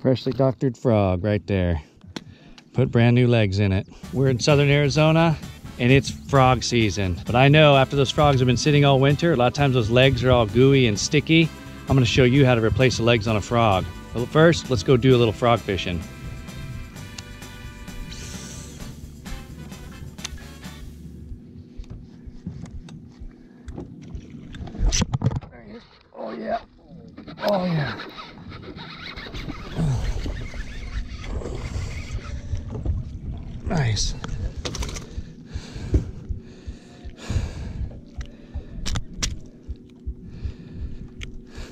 Freshly doctored frog right there. Put brand new legs in it. We're in southern Arizona and it's frog season. But I know after those frogs have been sitting all winter, a lot of times those legs are all gooey and sticky. I'm gonna show you how to replace the legs on a frog. But first, let's go do a little frog fishing. There he is. Oh yeah, oh yeah. Nice.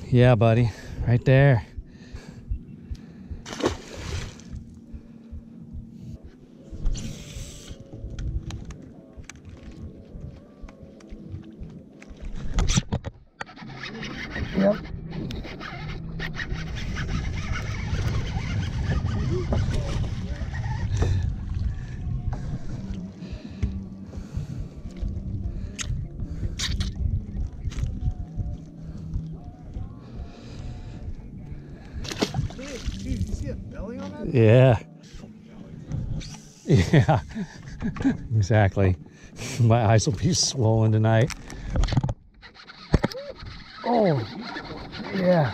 Yeah, buddy, right there. Yep. Dude, you see a belly on that? Yeah. Yeah. Exactly. My eyes will be swollen tonight. Oh. Yeah.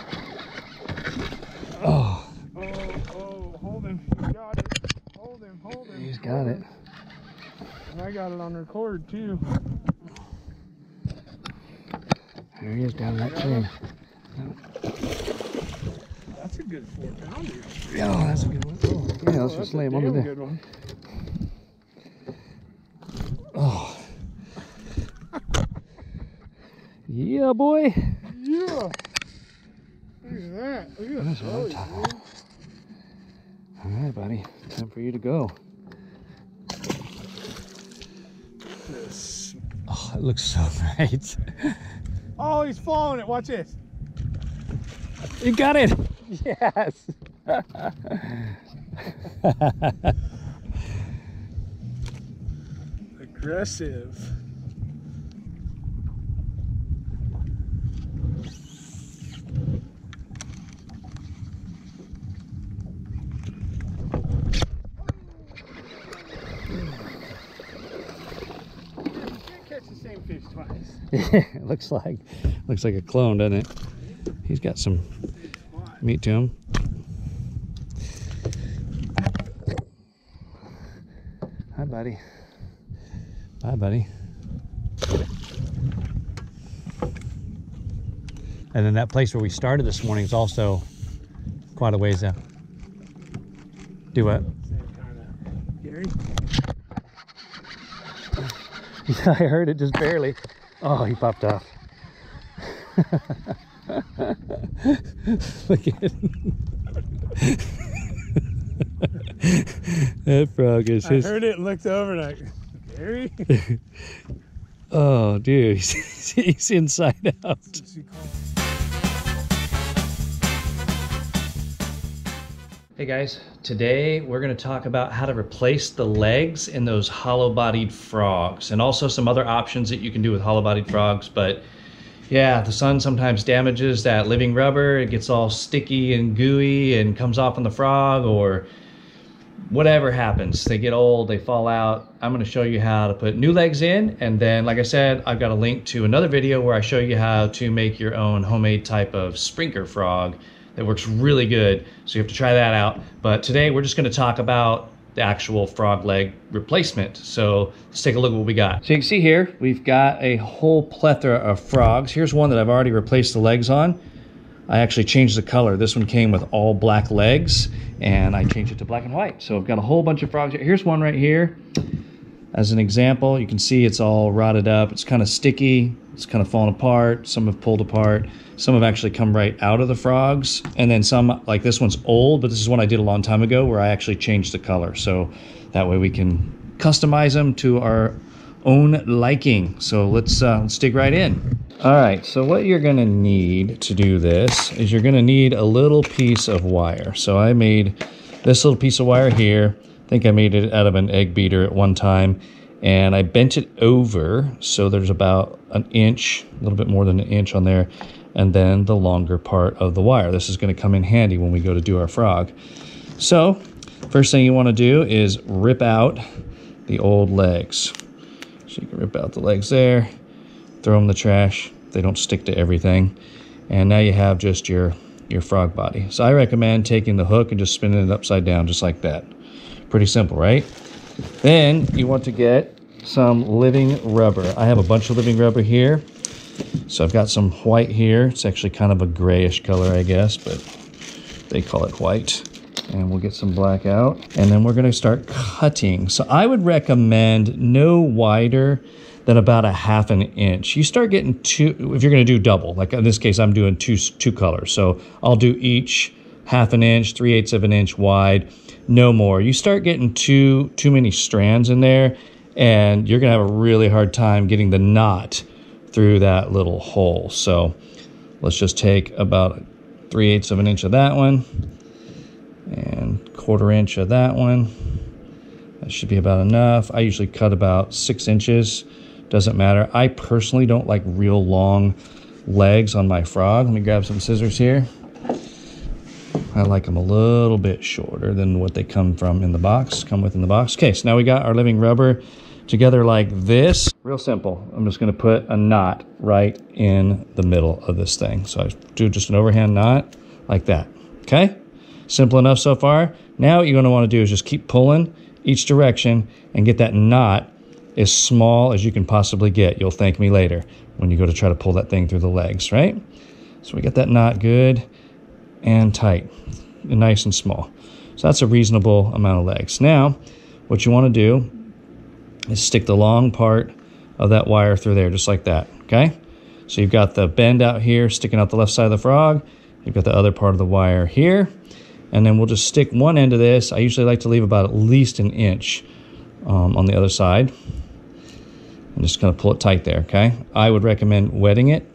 Oh. Oh, oh, hold him. He got it. Hold him, hold him. He's got it. And I got it on record too. There he is down that chain. That's a good 4-pounder. Yeah, oh, that's a good one. Oh, yeah, let's just lay him under there. Good one. Oh. Yeah, boy. Yeah. Look at that. Look at that. All right, buddy. Time for you to go. Yes. Oh, it looks so great. Oh, he's following it. Watch this. You got it. Yes. Aggressive. It looks like a clone, doesn't it? He's got some meat to him. Hi, buddy. Bye, buddy. And then that place where we started this morning is also quite a ways out. Do what? Gary? Yeah, I heard it just barely. Oh, he popped off. Look at that frog is his. I heard it and looked over and I, Gary? Oh, dude, he's inside out. Hey guys, today we're going to talk about how to replace the legs in those hollow-bodied frogs and also some other options that you can do with hollow-bodied frogs. But yeah, the sun sometimes damages that living rubber. It gets all sticky and gooey and comes off on the frog or whatever happens. They get old, they fall out. I'm going to show you how to put new legs in. And then, like I said, I've got a link to another video where I show you how to make your own homemade type of sprinker frog. It works really good, so you have to try that out. But today we're just going to talk about the actual frog leg replacement. So let's take a look at what we got. So you can see here, we've got a whole plethora of frogs. Here's one that I've already replaced the legs on. I actually changed the color. This one came with all black legs, and I changed it to black and white. So I've got a whole bunch of frogs. Here's one right here. As an example, you can see it's all rotted up. It's kind of sticky. It's kind of fallen apart. Some have pulled apart. Some have actually come right out of the frogs. And then some, like this one's old, but this is one I did a long time ago where I actually changed the color. So that way we can customize them to our own liking. So let's dig right in. All right, so what you're gonna need to do this is you're gonna need a little piece of wire. So I made this little piece of wire here. I think I made it out of an egg beater at one time, and I bent it over, so there's about an inch, a little bit more than an inch on there, and then the longer part of the wire. This is going to come in handy when we go to do our frog. So first thing you want to do is rip out the old legs. So you can rip out the legs there, throw them in the trash. They don't stick to everything. And now you have just your frog body. So I recommend taking the hook and just spinning it upside down just like that. Pretty simple, right? Then you want to get some living rubber. I have a bunch of living rubber here. So I've got some white here. It's actually kind of a grayish color, I guess, but they call it white. And we'll get some black out. And then we're going to start cutting. So I would recommend no wider than about a half an inch. You start getting two, if you're going to do double, like in this case, I'm doing two colors. So I'll do each half an inch, 3/8 of an inch wide, no more. You start getting too many strands in there, and you're going to have a really hard time getting the knot through that little hole. So let's just take about 3/8 of an inch of that one and 1/4 inch of that one. That should be about enough. I usually cut about 6 inches. Doesn't matter. I personally don't like real long legs on my frog. Let me grab some scissors here. I like them a little bit shorter than what they come with in the box. Okay, so now we got our living rubber together like this. Real simple. I'm just going to put a knot right in the middle of this thing. So I do just an overhand knot like that. Okay? Simple enough so far. Now what you're going to want to do is just keep pulling each direction and get that knot as small as you can possibly get. You'll thank me later when you go to try to pull that thing through the legs, right? So we got that knot good and tight and nice and small. So that's a reasonable amount of legs. Now what you want to do is stick the long part of that wire through there just like that, okay? So you've got the bend out here sticking out the left side of the frog. You've got the other part of the wire here. And then we'll just stick one end of this. I usually like to leave about at least an inch on the other side. I'm just going to pull it tight there, okay? I would recommend wetting it.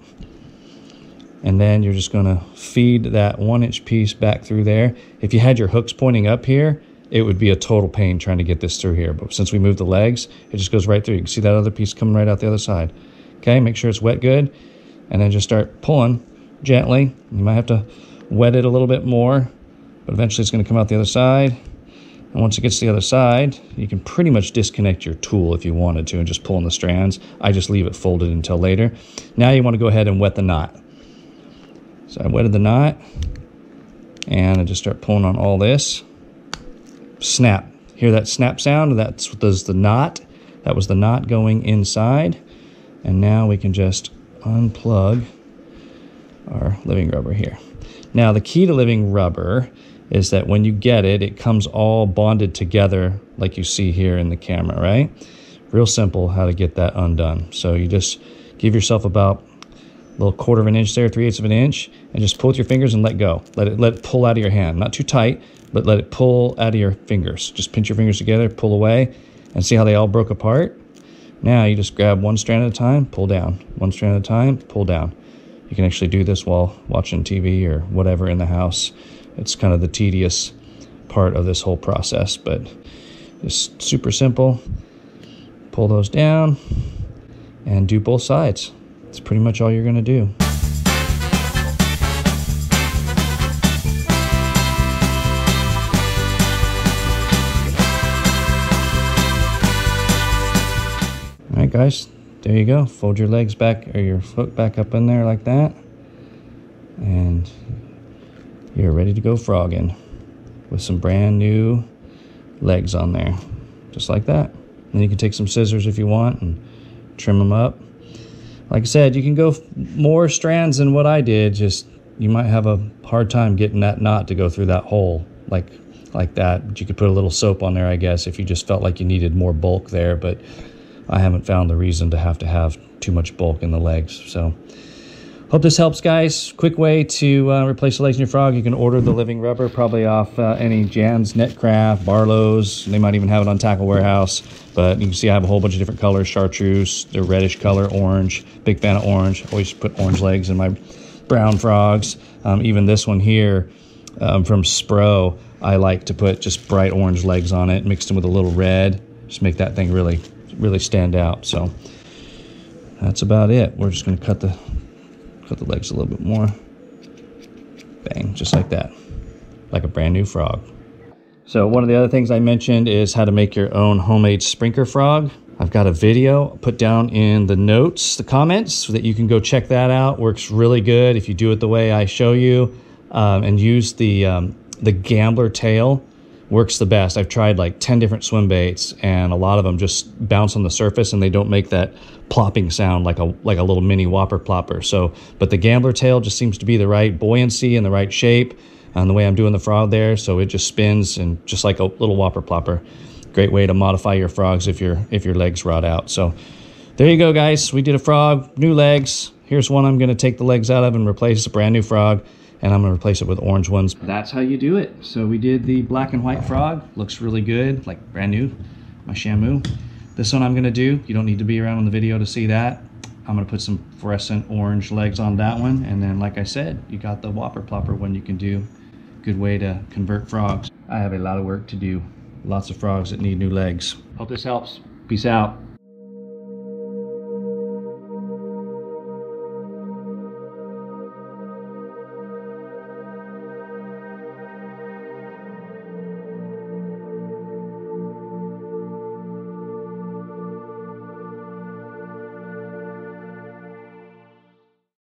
And then you're just going to feed that 1-inch piece back through there. If you had your hooks pointing up here, it would be a total pain trying to get this through here. But since we moved the legs, it just goes right through. You can see that other piece coming right out the other side. Okay, make sure it's wet good. And then just start pulling gently. You might have to wet it a little bit more, but eventually it's going to come out the other side. And once it gets to the other side, you can pretty much disconnect your tool if you wanted to and just pull on the strands. I just leave it folded until later. Now you want to go ahead and wet the knot. So I wetted the knot, and I just start pulling on all this. Snap. Hear that snap sound? That's what does the knot. That was the knot going inside. And now we can just unplug our living rubber here. Now the key to living rubber is that when you get it, it comes all bonded together like you see here in the camera, right? Real simple how to get that undone. So you just give yourself about a little 1/4 of an inch there, 3/8 of an inch, and just pull with your fingers and let go. Let it pull out of your hand. Not too tight, but let it pull out of your fingers. Just pinch your fingers together, pull away, and see how they all broke apart? Now you just grab one strand at a time, pull down. One strand at a time, pull down. You can actually do this while watching TV or whatever in the house. It's kind of the tedious part of this whole process, but it's super simple. Pull those down and do both sides. That's pretty much all you're going to do. All right, guys. There you go. Fold your legs back or your foot back up in there like that. And you're ready to go frogging with some brand new legs on there. Just like that. Then you can take some scissors if you want and trim them up. Like I said, you can go more strands than what I did. Just you might have a hard time getting that knot to go through that hole like that. But you could put a little soap on there, I guess, if you just felt like you needed more bulk there. But I haven't found the reason to have too much bulk in the legs. So hope this helps, guys. Quick way to replace the legs in your frog. You can order the living rubber probably off any Jan's, Netcraft, Barlow's. They might even have it on Tackle Warehouse. But you can see I have a whole bunch of different colors. Chartreuse, they're reddish color, orange. Big fan of orange. Always put orange legs in my brown frogs. Even this one here from Spro. I like to put just bright orange legs on it, mixed in with a little red, just make that thing really stand out. So that's about it. We're just going to cut the legs a little bit more. Bang, just like that, like a brand new frog. So one of the other things I mentioned is how to make your own homemade sprinkler frog. I've got a video put down in the notes, the comments, so that you can go check that out. Works really good if you do it the way I show you, and use the gambler tail. Works the best. I've tried like 10 different swim baits, and a lot of them just bounce on the surface and they don't make that plopping sound like a little mini whopper plopper. So, but the gambler tail just seems to be the right buoyancy and the right shape, and the way I'm doing the frog there, so it just spins and just like a little whopper plopper. Great way to modify your frogs if your legs rot out. So there you go, guys. We did a frog, new legs. Here's one I'm going to take the legs out of and replace a brand new frog, and I'm going to replace it with orange ones. That's how you do it. So we did the black and white frog. Looks really good, like brand new, my Shamu. This one I'm going to do, you don't need to be around on the video to see that. I'm going to put some fluorescent orange legs on that one, and then like I said, you got the whopper plopper one you can do. Good way to convert frogs. I have a lot of work to do. Lots of frogs that need new legs. Hope this helps. Peace out.